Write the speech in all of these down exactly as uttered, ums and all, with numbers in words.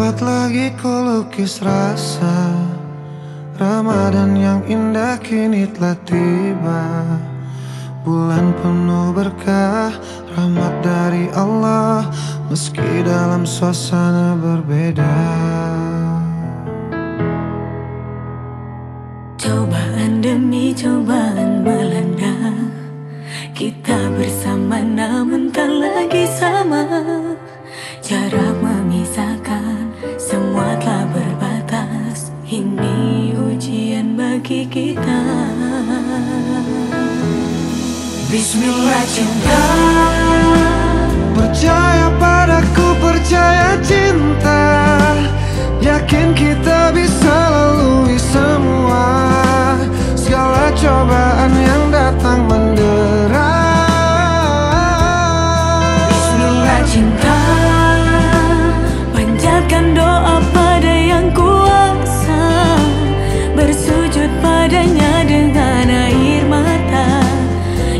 dapat lagi kulukis rasa Ramadhan yang indah kini telah tiba. Bulan penuh berkah, rahmat dari Allah, meski dalam suasana berbeda. Cobaan demi cobaan melanda, kita bersama namun tak lagi sama. Jarak memisahkan, semua telah berbatas. Ini ujian bagi kita. Bismillah cinta, percaya padaku, percaya cinta. Yakin kita bisa lalui semua segala cobaan yang datang mendera. Bismillah cinta, panjatkan doa pada yang kuasa, bersujud padanya dengan air mata.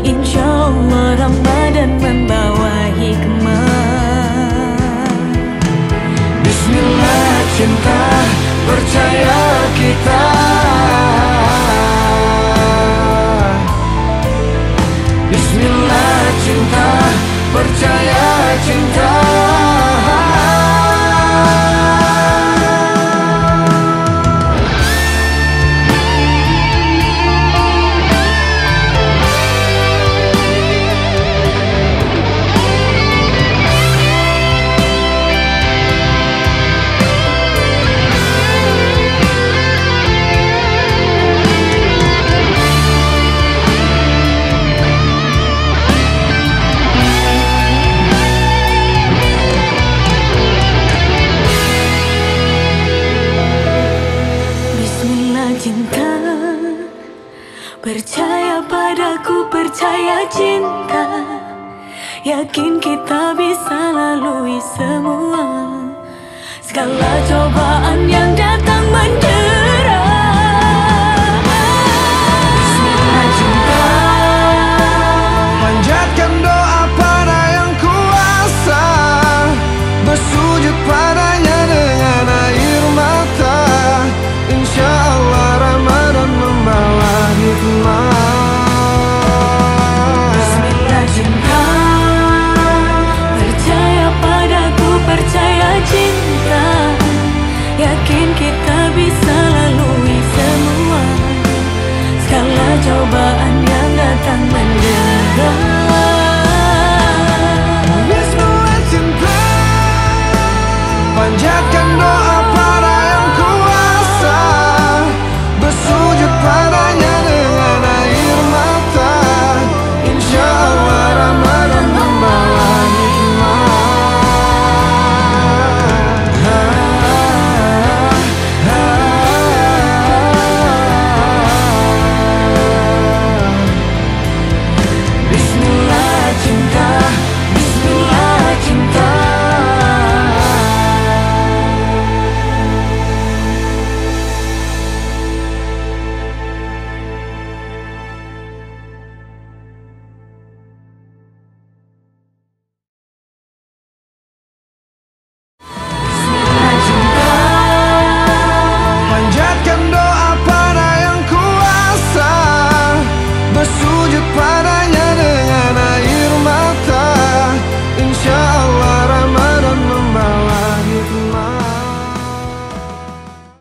Insya Allah Ramadhan membawa hikmah. Bismillah cinta, percaya kita. Bismillah cinta, percaya cinta. Percaya padaku, percaya cinta. Yakin kita bisa lalui semua segala cobaan yang datang mendekat.